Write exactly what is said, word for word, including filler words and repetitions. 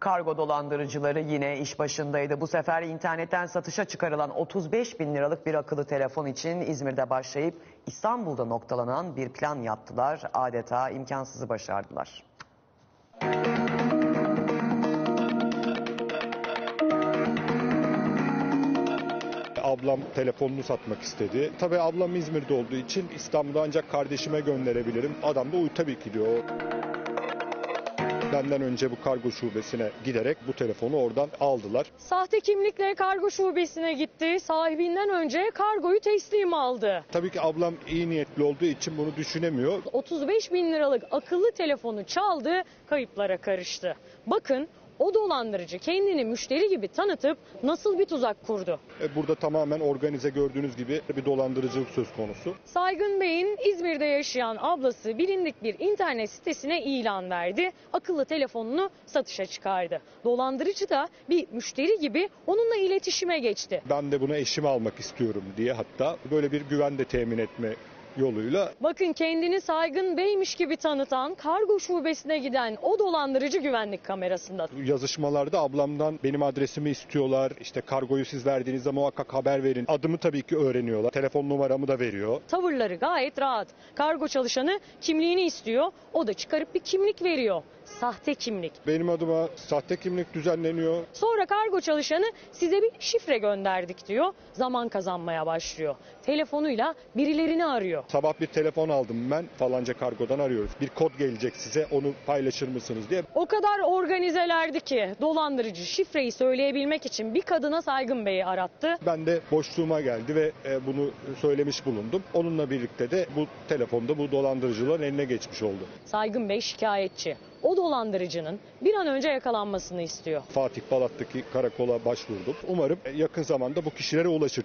Kargo dolandırıcıları yine iş başındaydı. Bu sefer internetten satışa çıkarılan otuz beş bin liralık bir akıllı telefon için İzmir'de başlayıp İstanbul'da noktalanan bir plan yaptılar. Adeta imkansızı başardılar. Ablam telefonunu satmak istedi. Tabii ablam İzmir'de olduğu için İstanbul'da ancak kardeşime gönderebilirim. Adam da uy tabii ki diyor. Benden önce bu kargo şubesine giderek bu telefonu oradan aldılar. Sahte kimlikle kargo şubesine gitti. Sahibinden önce kargoyu teslim aldı. Tabii ki ablam iyi niyetli olduğu için bunu düşünemiyor. otuz beş bin liralık akıllı telefonu çaldı, kayıplara karıştı. Bakın o dolandırıcı kendini müşteri gibi tanıtıp nasıl bir tuzak kurdu? Burada tamamen organize, gördüğünüz gibi bir dolandırıcılık söz konusu. Saygın Bey'in İzmir'de yaşayan ablası bilindik bir internet sitesine ilan verdi. Akıllı telefonunu satışa çıkardı. Dolandırıcı da bir müşteri gibi onunla iletişime geçti. Ben de bunu eşime almak istiyorum diye, hatta böyle bir güven de temin etme yoluyla. Bakın kendini Saygın Bey'miş gibi tanıtan, kargo şubesine giden o dolandırıcı güvenlik kamerasında. Yazışmalarda ablamdan benim adresimi istiyorlar, işte kargoyu siz verdiğinizde muhakkak haber verin. Adımı tabii ki öğreniyorlar, telefon numaramı da veriyor. Tavırları gayet rahat. Kargo çalışanı kimliğini istiyor, o da çıkarıp bir kimlik veriyor. Sahte kimlik. Benim adıma sahte kimlik düzenleniyor. Sonra kargo çalışanı size bir şifre gönderdik diyor. Zaman kazanmaya başlıyor. Telefonuyla birilerini arıyor. Sabah bir telefon aldım ben, falanca kargodan arıyoruz. Bir kod gelecek size, onu paylaşır mısınız diye. O kadar organizelerdi ki dolandırıcı şifreyi söyleyebilmek için bir kadına Saygın Bey'i arattı. Ben de boşluğuma geldi ve bunu söylemiş bulundum. Onunla birlikte de bu telefonda bu dolandırıcıların eline geçmiş oldu. Saygın Bey şikayetçi. O dolandırıcının bir an önce yakalanmasını istiyor. Fatih Balat'taki karakola başvurduk. Umarım yakın zamanda bu kişilere ulaşır.